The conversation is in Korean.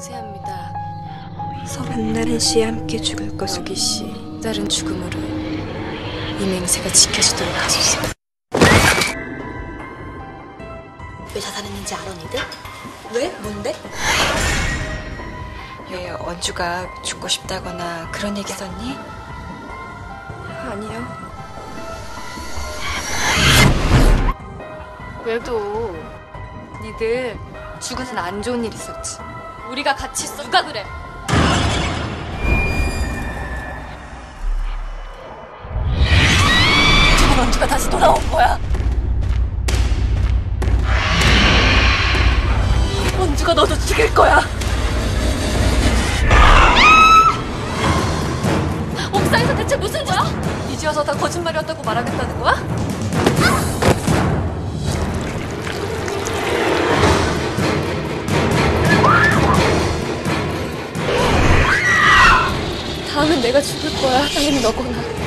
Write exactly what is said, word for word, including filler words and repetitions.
맹세합니다. 반나른 씨와 함께 죽을 것을 여기 씨 다른 죽음으로 이 맹세가 지켜지도록 하소서. 왜 자살했는지 알아 니들? 왜? 뭔데? 왜 원주가 죽고 싶다거나 그런 얘기 했었니? 아니요. 왜도 니들 죽으면 안 좋은 일 있었지. 우리가 같이 있어. 누가 그래? 원주가 다시 돌아온 거야. 원주가 너도 죽일 거야. 옥상에서 대체 무슨 거야? 이제와서 다 거짓말이었다고 말하겠다는 거야? 다음엔 내가 죽을 거야. 당연히 너구나.